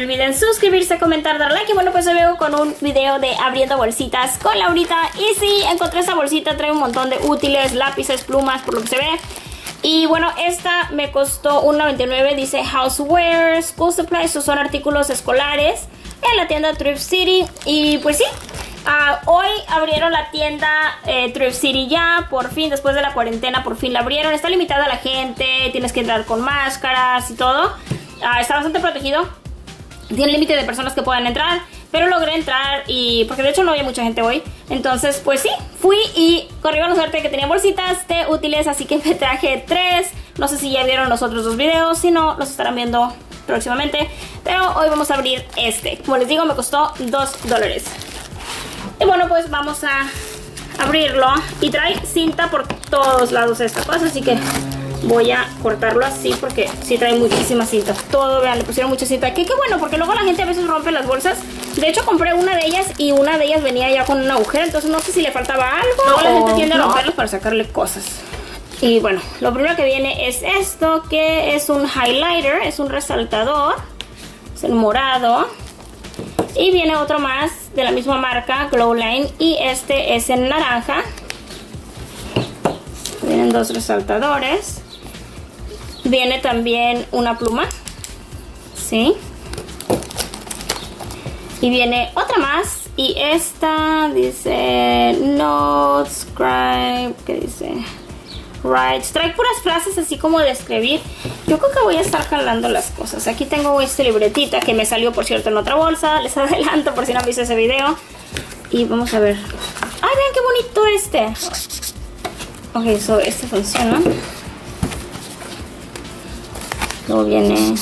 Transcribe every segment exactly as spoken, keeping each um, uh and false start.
olviden suscribirse, comentar, dar like. Y bueno, pues hoy vengo con un video de abriendo bolsitas con Laurita. Y sí, encontré esta bolsita, trae un montón de útiles, lápices, plumas, por lo que se ve. Y bueno, esta me costó un noventa y nueve, dice Houseware, School Supplies, estos son artículos escolares en la tienda Trip City. Y pues sí, uh, hoy abrieron la tienda eh, Trip City ya, por fin, después de la cuarentena, por fin la abrieron. Está limitada la gente, tienes que entrar con máscaras y todo. Uh, está bastante protegido, tiene límite de personas que puedan entrar, pero logré entrar y porque de hecho no había mucha gente hoy. Entonces pues sí, fui y corrí con la suerte que tenía bolsitas de útiles, así que me traje tres. No sé si ya vieron los otros dos videos, si no, los estarán viendo próximamente. Pero hoy vamos a abrir este. Como les digo, me costó dos dólares. Y bueno, pues vamos a abrirlo. Y trae cinta por todos lados esta cosa, así que voy a cortarlo así porque sí trae muchísima cinta. Todo, vean, le pusieron mucha cinta. Que qué bueno, porque luego la gente a veces rompe las bolsas. De hecho, compré una de ellas y una de ellas venía ya con un agujero. Entonces no sé si le faltaba algo. Luego la gente tiende a romperlos para sacarle cosas. Y bueno, lo primero que viene es esto, que es un highlighter, es un resaltador. Es el morado. Y viene otro más de la misma marca, Glowline. Y este es en naranja. Vienen dos resaltadores. Viene también una pluma, ¿sí? Y viene otra más. Y esta dice notscribe, ¿qué dice? Right. Trae puras frases así como de escribir. Yo creo que voy a estar jalando las cosas. Aquí tengo esta libretita que me salió, por cierto, en otra bolsa. Les adelanto por si no han visto ese video. Y vamos a ver. ¡Ay, vean qué bonito este! Ok, eso, este funciona. Luego viene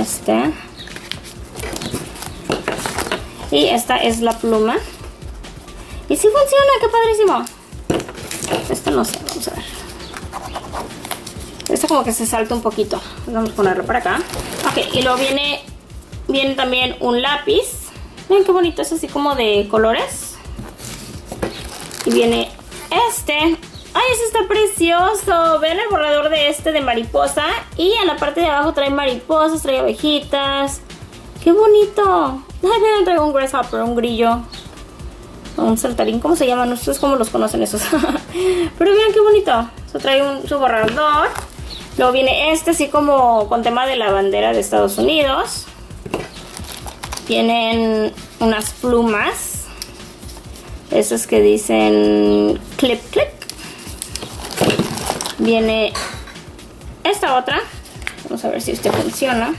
este. Y esta es la pluma. Y sí funciona, qué padrísimo. Esta no sé, vamos a ver. Esta como que se salta un poquito. Vamos a ponerlo por acá. Ok, y luego viene, viene también un lápiz. Miren qué bonito, es así como de colores. Y viene este. ¡Ay, ese está precioso! Vean el borrador de este de mariposa. Y en la parte de abajo trae mariposas, trae abejitas. ¡Qué bonito! Ay, vean, traigo un grasshopper, un grillo. Un saltarín, ¿cómo se llaman? Ustedes cómo los conocen esos. Pero vean qué bonito. Eso trae un, su borrador. Luego viene este así como con tema de la bandera de Estados Unidos. Tienen unas plumas. Esas que dicen clip, clip. Viene esta otra. Vamos a ver si este funciona.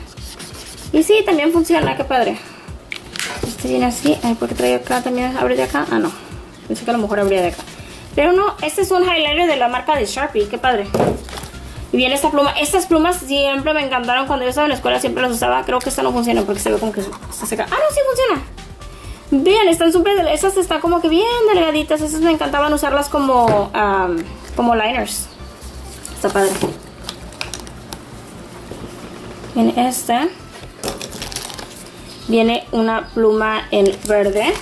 Y sí, también funciona, qué padre. Este viene así. Ay, porque trae acá también. Abre de acá. Ah, no. Pensé que a lo mejor abría de acá. Pero no, este es un highlighter de la marca de Sharpie. Qué padre. Y viene esta pluma. Estas plumas siempre me encantaron. Cuando yo estaba en la escuela siempre las usaba. Creo que esta no funciona porque se ve como que se seca. Ah, no, sí funciona. Vean, están súper. Estas están como que bien delgaditas. Estas me encantaban usarlas como, um, como liners. Está padre. Viene esta. Viene una pluma en verde.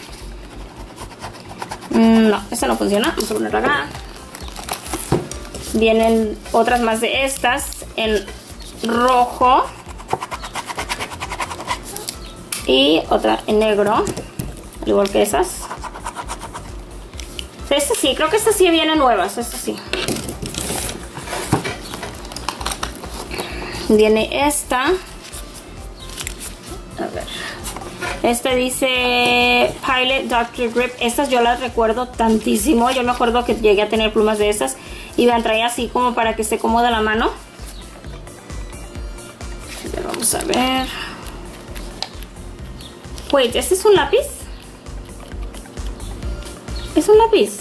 No, esta no funciona. Vamos a ponerla acá. Vienen otras más de estas en rojo. Y otra en negro. Al igual que esas. Estas sí, creo que estas sí vienen nuevas. Estas sí. Viene esta. A ver. Esta dice Pilot doctor Grip. Estas yo las recuerdo tantísimo. Yo me acuerdo que llegué a tener plumas de estas. Y me traía así como para que esté cómoda la mano. A ver, vamos a ver. Wait, ¿este es un lápiz? ¿Es un lápiz?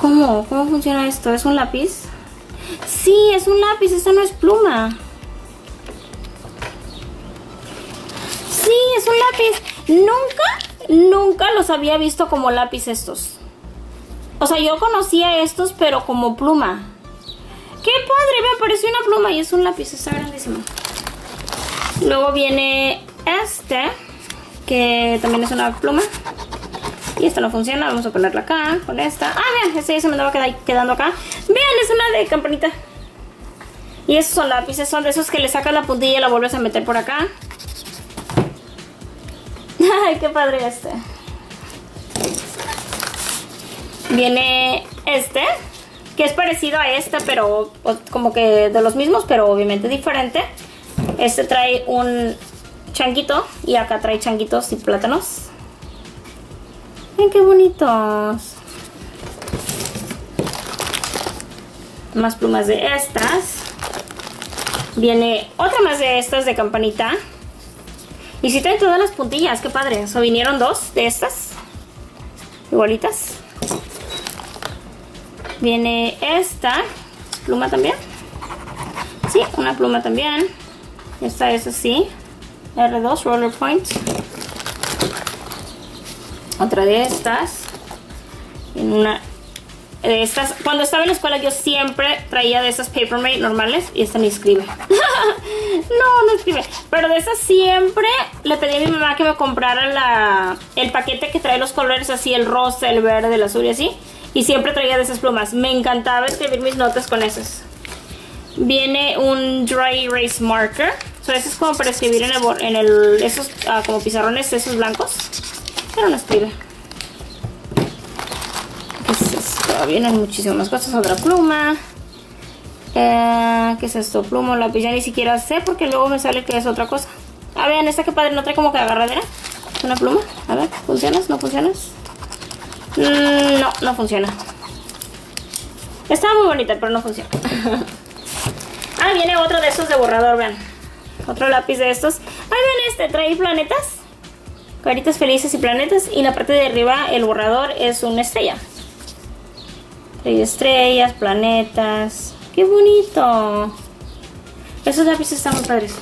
¿Cómo? ¿Cómo funciona esto? ¿Es un lápiz? Sí, es un lápiz, esto no es pluma. Sí, es un lápiz. Nunca, nunca los había visto como lápiz estos. O sea, yo conocía estos, pero como pluma. ¡Qué padre! Me apareció una pluma y es un lápiz, está grandísimo. Luego viene este, que también es una pluma. Y esta no funciona, vamos a ponerla acá, con esta. Ah, vean, esta ya se me andaba quedando acá. Vean, es una de campanita. Y esos son lápices, son de esos que le sacas la puntilla y la vuelves a meter por acá. Ay, qué padre este. Viene este, que es parecido a este, pero como que de los mismos, pero obviamente diferente. Este trae un changuito y acá trae changuitos y plátanos. Miren qué bonitos. Más plumas de estas. Viene otra más de estas de campanita. Y si trae todas las puntillas, qué padre. O sea, vinieron dos de estas igualitas. Viene esta pluma también. Sí, una pluma también. Esta es así. R dos, Roller Points. Otra de estas. En una de estas. Cuando estaba en la escuela yo siempre traía de estas Paper Mate normales. Y esta ni escribe. No, no escribe. Pero de estas siempre le pedí a mi mamá que me comprara la, el paquete que trae los colores así. El rosa, el verde, el azul y así. Y siempre traía de esas plumas. Me encantaba escribir mis notas con esas. Viene un Dry Erase Marker. So, eso es como para escribir en el, en el esos ah, como pizarrones esos blancos. Pero no escribe. ¿Qué es esto? Vienen muchísimas cosas. Otra pluma. Eh, ¿Qué es esto? Pluma, lápiz. Ya ni siquiera sé porque luego me sale que es otra cosa. Ah, vean, esta que padre. No trae como que agarradera. Es una pluma. A ver, ¿funcionas? ¿No funcionas? Mm, no, no funciona. Estaba muy bonita, pero no funciona. Ah, viene otro de estos de borrador, vean. Otro lápiz de estos. Ah, vean este, trae planetas. Caritas felices y planetas. Y en la parte de arriba, el borrador es una estrella. Trae estrellas, planetas. ¡Qué bonito! Esos lápices están muy padres.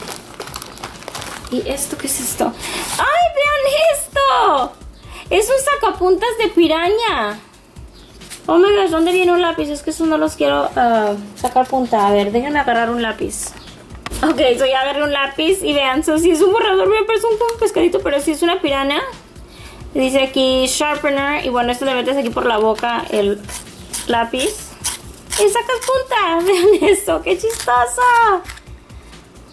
¿Y esto qué es esto? ¡Ay, vean esto! Es un sacapuntas de piraña. Oh my gosh, ¿dónde viene un lápiz? Es que eso no los quiero uh, sacar punta. A ver, déjenme agarrar un lápiz. Ok, so ya agarré un lápiz. Y vean, so, si es un borrador, me parece un pescadito. Pero si es una piraña. Dice aquí sharpener. Y bueno, esto le metes aquí por la boca el lápiz y sacas punta. Vean esto, qué chistoso.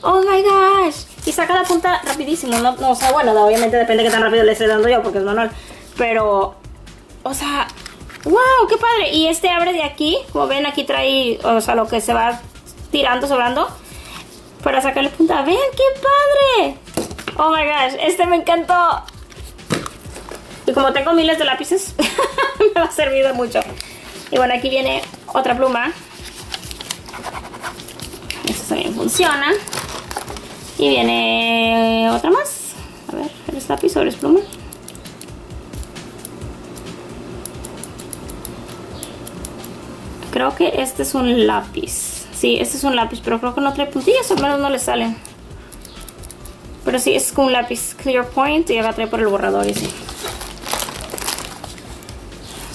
Oh my gosh. Y saca la punta rapidísimo, no, no, o sea, bueno, obviamente depende de qué tan rápido le esté dando yo, porque es manual. Pero, o sea, wow, qué padre. Y este abre de aquí, como ven, aquí trae, o sea, lo que se va tirando, sobrando, para sacarle punta. ¡Vean qué padre! Oh my gosh, este me encantó. Y como tengo miles de lápices, me va a servir de mucho. Y bueno, aquí viene otra pluma. Esto también funciona. Y viene otra más. A ver, ¿eres lápiz o eres pluma? Creo que este es un lápiz. Sí, este es un lápiz, pero creo que no trae puntillas, al menos no le salen. Pero sí, es un lápiz Clear Point y va a traer por el borrador y sí.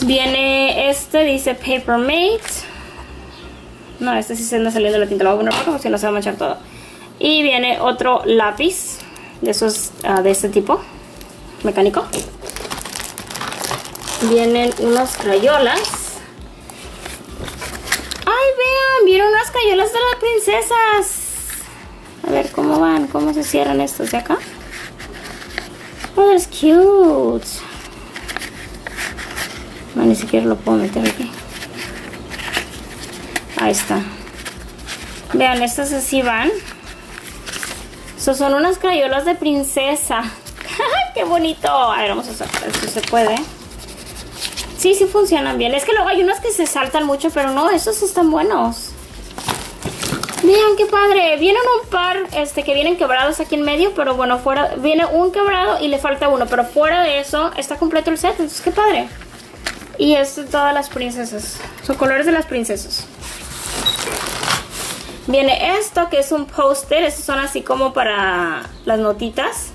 Viene este, dice Paper Mate. No, este sí se anda saliendo la tinta. Lo voy a poner porque si no se va a manchar todo. Y viene otro lápiz de esos, uh, de este tipo, mecánico. Vienen unas crayolas. ¡Ay, vean! ¡Vieron las crayolas de las princesas! A ver, ¿cómo van? ¿Cómo se cierran estos de acá? ¡Oh, es cute! No, ni siquiera lo puedo meter aquí. Ahí está. Vean, estas así van. So, son unas crayolas de princesa. ¡Qué bonito! A ver, vamos a sacar si se puede. Sí, sí funcionan bien. Es que luego hay unas que se saltan mucho, pero no, estos están buenos. Vean qué padre. Vienen un par este, que vienen quebrados aquí en medio, pero bueno, fuera viene un quebrado y le falta uno. Pero fuera de eso, está completo el set. Entonces, qué padre. Y esto es todas las princesas. Son colores de las princesas. Viene esto que es un póster. Estos son así como para las notitas.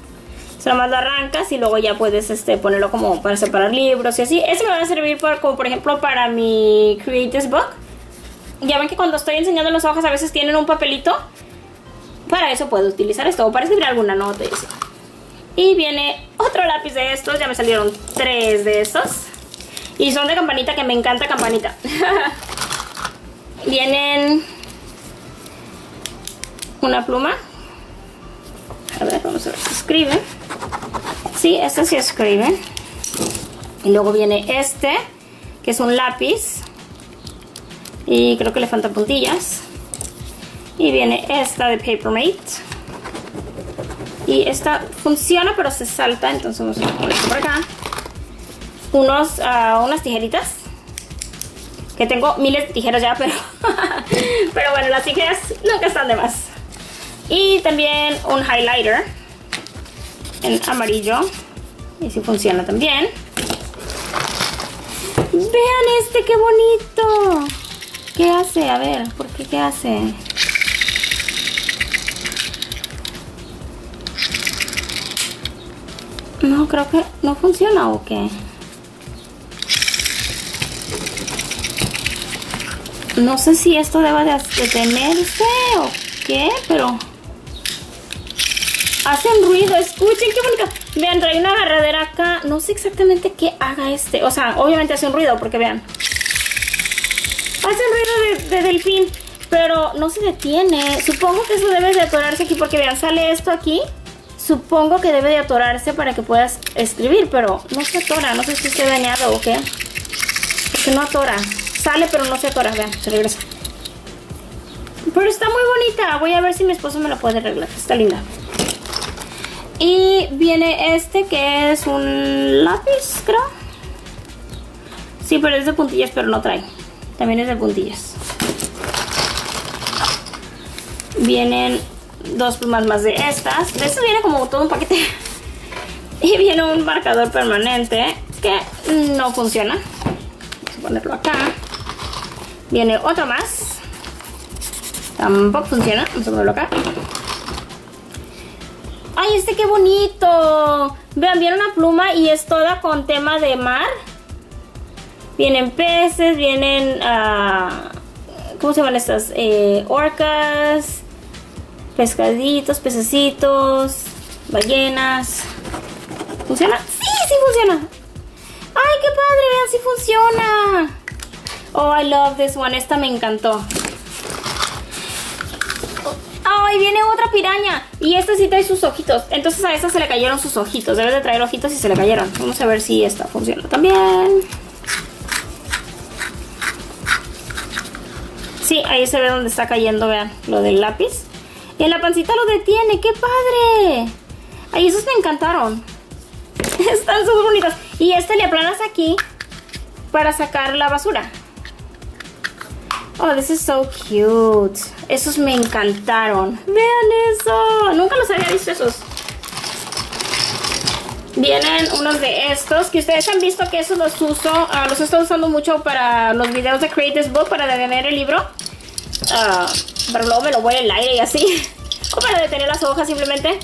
So, nomás lo arrancas y luego ya puedes este, ponerlo como para separar libros y así. Este me va a servir para, como por ejemplo para mi Create This Book. Ya ven que cuando estoy enseñando las hojas a veces tienen un papelito. Para eso puedo utilizar esto o para escribir alguna nota y así. Y viene otro lápiz de estos. Ya me salieron tres de estos. Y son de campanita que me encanta campanita. Vienen... una pluma. A ver, vamos a ver si escribe. Sí, este sí escribe. Y luego viene este, que es un lápiz. Y creo que le faltan puntillas. Y viene esta de Paper Mate. Y esta funciona, pero se salta. Entonces vamos a poner por acá. Unos, uh, unas tijeritas. Que tengo miles de tijeras ya, pero... pero bueno, las tijeras nunca están de más. Y también un highlighter en amarillo. Y si funciona también. Vean este, qué bonito. ¿Qué hace? A ver, ¿por qué qué hace? No, creo que no funciona o qué. No sé si esto deba de detenerse o qué, pero... hacen ruido, escuchen, qué bonito. Vean, trae una agarradera acá. No sé exactamente qué haga este. O sea, obviamente hace un ruido, porque vean. Hace ruido de, de delfín, pero no se detiene. Supongo que eso debe de atorarse aquí, porque vean, sale esto aquí. Supongo que debe de atorarse para que puedas escribir, pero no se atora. No sé si esté dañado o qué. Porque no atora. Sale, pero no se atora. Vean, se regresa. Pero está muy bonita. Voy a ver si mi esposo me la puede arreglar. Está linda. Y viene este, que es un lápiz, creo. Sí, pero es de puntillas, pero no trae. También es de puntillas. Vienen dos plumas más de estas. De estas viene como todo un paquete. Y viene un marcador permanente que no funciona. Vamos a ponerlo acá. Viene otro más. Tampoco funciona. Vamos a ponerlo acá. ¡Ay, este qué bonito! Vean, viene una pluma y es toda con tema de mar. Vienen peces, vienen... Uh, ¿cómo se llaman estas? Eh, orcas, pescaditos, pececitos, ballenas. ¿Funciona? ¡Sí, sí funciona! ¡Ay, qué padre! Vean, sí funciona. Oh, I love this one. Esta me encantó. ¡Ay, viene otra piraña! Y esta sí trae sus ojitos. Entonces a esta se le cayeron sus ojitos. Debe de traer ojitos y se le cayeron. Vamos a ver si esta funciona también. Sí, ahí se ve donde está cayendo, vean, lo del lápiz. Y en la pancita lo detiene. ¡Qué padre! ¡Ay, esos me encantaron! Están súper bonitos. Y este le aplanas aquí para sacar la basura. Oh, this is so cute. Esos me encantaron. Vean eso. Nunca los había visto esos. Vienen unos de estos que ustedes han visto que esos los uso. Uh, los he estado usando mucho para los videos de Create This Book, para detener el libro. Uh, pero luego me lo voy al aire y así. O para detener las hojas simplemente.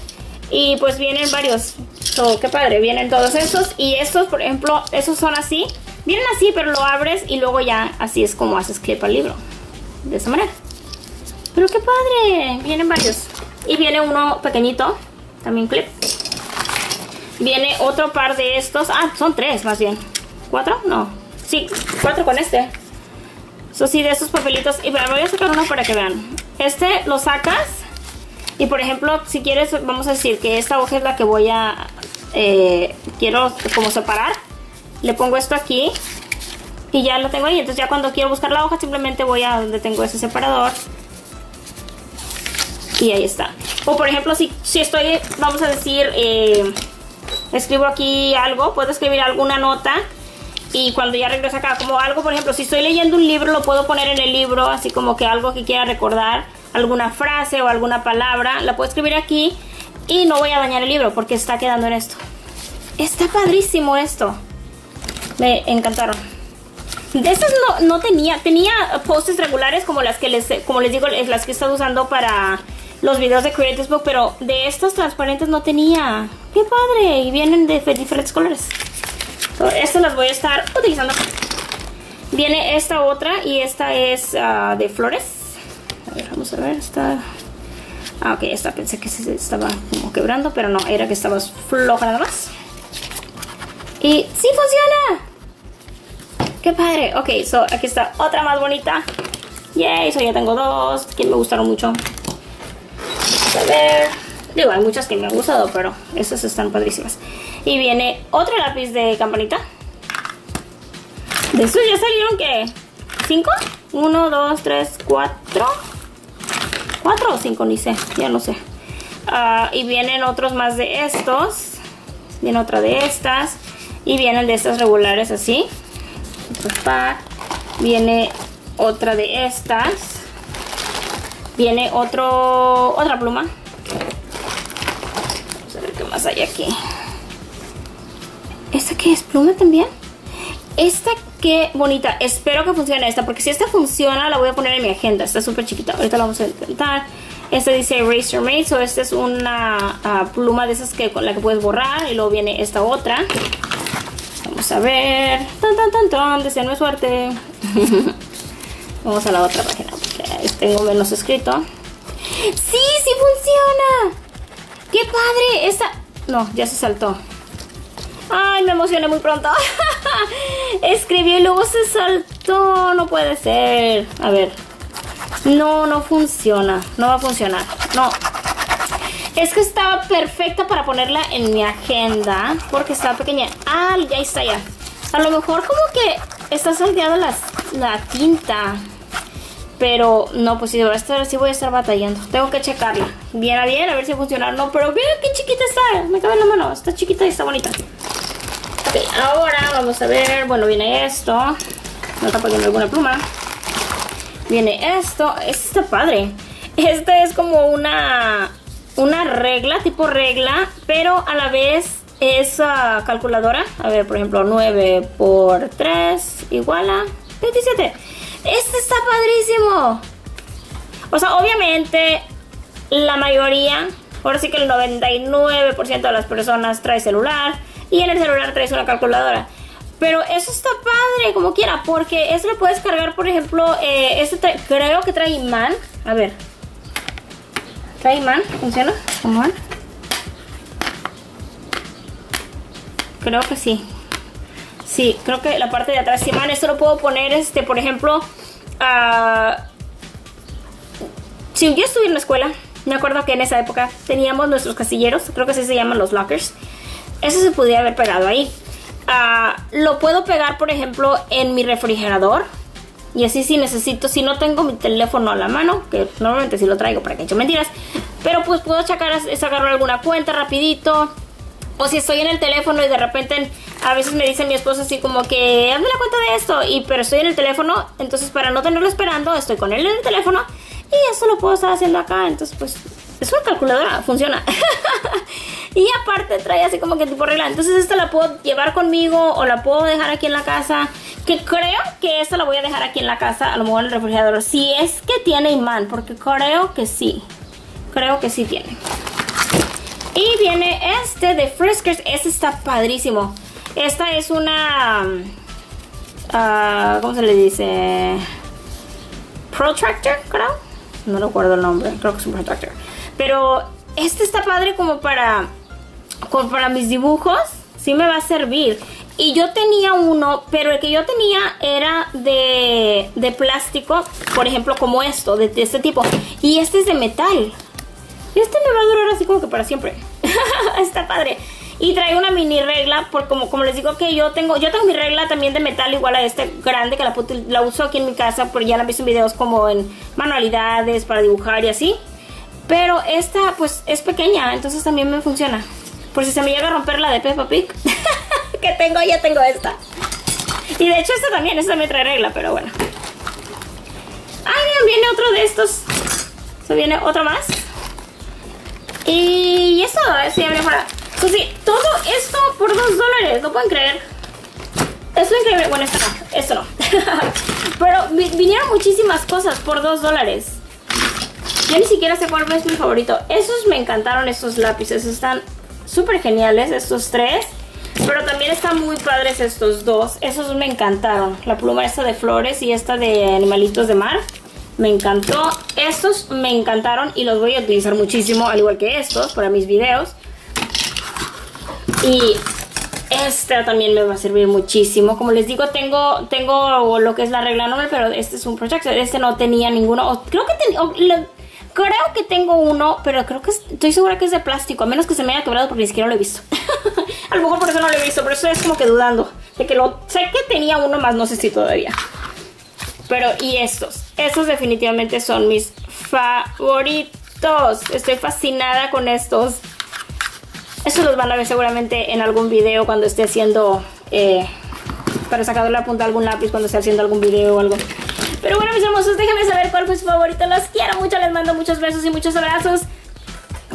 Y pues vienen varios. So, qué padre. Vienen todos estos. Y estos, por ejemplo, esos son así. Vienen así, pero lo abres y luego ya así es como haces clip al libro. De esa manera. Pero qué padre. Vienen varios. Y viene uno pequeñito. También clip. Viene otro par de estos. Ah, son tres más bien. ¿Cuatro? No. Sí, cuatro con este. Eso sí, de estos papelitos. Y bueno, voy a sacar uno para que vean. Este lo sacas. Y por ejemplo, si quieres, vamos a decir que esta hoja es la que voy a... Eh, quiero como separar. Le pongo esto aquí y ya lo tengo ahí. Entonces ya cuando quiero buscar la hoja simplemente voy a donde tengo ese separador. Y ahí está. O por ejemplo, si, si estoy, vamos a decir, eh, escribo aquí algo. Puedo escribir alguna nota y cuando ya regreso acá, como algo, por ejemplo, si estoy leyendo un libro lo puedo poner en el libro. Así como que algo que quiera recordar, alguna frase o alguna palabra, la puedo escribir aquí y no voy a dañar el libro porque está quedando en esto. Está padrísimo esto. Me encantaron. De estas no, no tenía. Tenía posts regulares como las que les, como les digo, las que he estado usando para los videos de Create This Book. Pero de estas transparentes no tenía. ¡Qué padre! Y vienen de diferentes colores. Estas las voy a estar utilizando. Viene esta otra y esta es uh, de flores. A ver, vamos a ver. Esta... Ah, ok. Esta pensé que se estaba como quebrando, pero no. Era que estaba floja nada más. Y ¡sí funciona! ¡Qué padre! Ok, so, aquí está otra más bonita. ¡Yay! So, ya tengo dos que me gustaron mucho. a ver. Digo, hay muchas que me han gustado, pero estas están padrísimas. Y viene otro lápiz de campanita. De estos ya salieron, ¿qué? ¿Cinco? Uno, dos, tres, cuatro. ¿Cuatro o cinco? Ni sé, ya no sé. Uh, y vienen otros más de estos. Viene otra de estas. Y vienen de estas regulares así. Otro pack. Viene otra de estas. Viene otro, otra pluma. Vamos a ver qué más hay aquí. ¿Esta qué es? ¿Pluma también? Esta qué bonita. Espero que funcione esta, porque si esta funciona la voy a poner en mi agenda. Está súper chiquita. Ahorita la vamos a intentar. Esta dice Eraser Maid. So esta es una uh, pluma de esas que, con la que puedes borrar. Y luego viene esta otra. Vamos a ver. Tan, tan, tan, tan. Deseo no es suerte. Vamos a la otra página, porque tengo menos escrito. ¡Sí! ¡Sí funciona! ¡Qué padre! Esta... No, ya se saltó. ¡Ay, me emocioné muy pronto! Escribí y luego se saltó. No puede ser. A ver. No, no funciona. No va a funcionar. No. Es que estaba perfecta para ponerla en mi agenda, porque estaba pequeña. Ah, ya está ya. A lo mejor como que está salteada la, la tinta. Pero no, pues sí, sí voy a estar batallando. Tengo que checarla bien a bien, a ver si funciona o no. Pero vean qué chiquita está. Me cabe en la mano. Está chiquita y está bonita. Ok, ahora vamos a ver. Bueno, viene esto. No está poniendo alguna pluma. Viene esto. Este está padre. Este es como una... una regla, tipo regla, pero a la vez es uh, calculadora. A ver, por ejemplo, nueve por tres igual a veintisiete. Este está padrísimo. O sea, obviamente la mayoría, ahora sí que el noventa y nueve por ciento de las personas trae celular, y en el celular traes una calculadora. Pero eso está padre, como quiera, porque eso lo puedes cargar, por ejemplo, eh, este trae, creo que trae imán. A ver. ¿Trae imán? ¿Funciona? ¿Cómo van? Creo que sí. Sí, creo que la parte de atrás es imán. Esto lo puedo poner, este, por ejemplo, uh, si yo estuve en la escuela, me acuerdo que en esa época teníamos nuestros casilleros, creo que así se llaman los lockers. Eso se podía haber pegado ahí. Uh, lo puedo pegar, por ejemplo, en mi refrigerador. Y así si necesito, si no tengo mi teléfono a la mano, que normalmente sí lo traigo para que eche mentiras, pero pues puedo sacar, sacar alguna cuenta rapidito. O si estoy en el teléfono y de repente a veces me dice mi esposo así como que hazme la cuenta de esto, y pero estoy en el teléfono, entonces para no tenerlo esperando estoy con él en el teléfono y eso lo puedo estar haciendo acá. Entonces pues es una calculadora, funciona. Y aparte trae así como que tipo regla. Entonces esta la puedo llevar conmigo o la puedo dejar aquí en la casa. Que creo que esta la voy a dejar aquí en la casa, a lo mejor en el refrigerador. Si es que tiene imán, porque creo que sí. Creo que sí tiene. Y viene este de Friskers. Este está padrísimo. Esta es una... Uh, ¿cómo se le dice? Protractor, creo. No recuerdo el nombre. Creo que es un protractor. Pero este está padre como para... como para mis dibujos. Sí me va a servir. Y yo tenía uno, pero el que yo tenía era de, de plástico, por ejemplo, como esto, de, de este tipo. Y este es de metal. Y este me va a durar así como que para siempre. Está padre. Y trae una mini regla, por como, como les digo que yo tengo, yo tengo mi regla también de metal igual a este grande, que la, la uso aquí en mi casa, pero ya la he visto en videos como en manualidades, para dibujar y así. Pero esta pues es pequeña, entonces también me funciona. Por si se me llega a romper la de Peppa Pig. Que tengo, ya tengo esta. Y de hecho esta también, esta me trae regla, pero bueno. Ay, miren, viene otro de estos. Eso viene otro más. Y eso, eso ya viene fuera. Pues sí, todo esto por dos dólares, no pueden creer. Esto es increíble. Bueno, esto no, esto no. Pero vinieron muchísimas cosas por dos dólares. Yo ni siquiera sé cuál es mi favorito. Esos me encantaron, estos lápices. Están súper geniales, estos tres. Pero también están muy padres estos dos. Esos me encantaron. La pluma esta de flores y esta de animalitos de mar. Me encantó. Estos me encantaron y los voy a utilizar muchísimo, al igual que estos, para mis videos. Y esta también me va a servir muchísimo. Como les digo, tengo, tengo lo que es la regla normal, pero este es un proyecto. Este no tenía ninguno. Creo que tenía... Creo que tengo uno, pero creo que estoy segura que es de plástico, a menos que se me haya quebrado porque ni siquiera lo he visto. A lo mejor por eso no lo he visto, pero eso es como que dudando de que lo... Sé que tenía uno más, no sé si todavía. Pero, y estos. Estos definitivamente son mis favoritos. Estoy fascinada con estos. Estos los van a ver seguramente en algún video cuando esté haciendo... Eh, para sacarle la punta a algún lápiz cuando esté haciendo algún video o algo. Pero bueno, mis hermosos, déjenme saber cuál fue su favorito. Los quiero mucho, les mando muchos besos y muchos abrazos.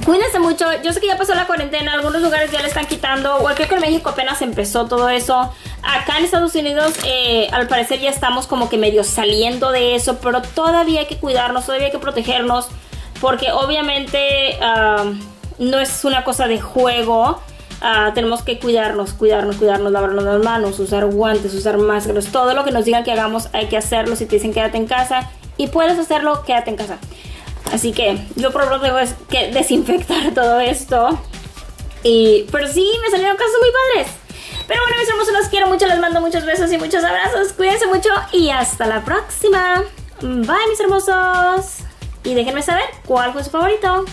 Cuídense mucho. Yo sé que ya pasó la cuarentena, algunos lugares ya le están quitando, o creo que en México apenas empezó todo eso. Acá en Estados Unidos eh, al parecer ya estamos como que medio saliendo de eso, pero todavía hay que cuidarnos, todavía hay que protegernos, porque obviamente uh, no es una cosa de juego. Uh, tenemos que cuidarnos, cuidarnos, cuidarnos, lavarnos las manos, usar guantes, usar máscaras. Todo lo que nos digan que hagamos hay que hacerlo. Si te dicen quédate en casa y puedes hacerlo, quédate en casa. Así que yo por lo pronto tengo que desinfectar todo esto. Y, pero sí, me salieron cosas muy padres. Pero bueno, mis hermosos, los quiero mucho, les mando muchos besos y muchos abrazos. Cuídense mucho y hasta la próxima. Bye, mis hermosos. Y déjenme saber cuál fue su favorito.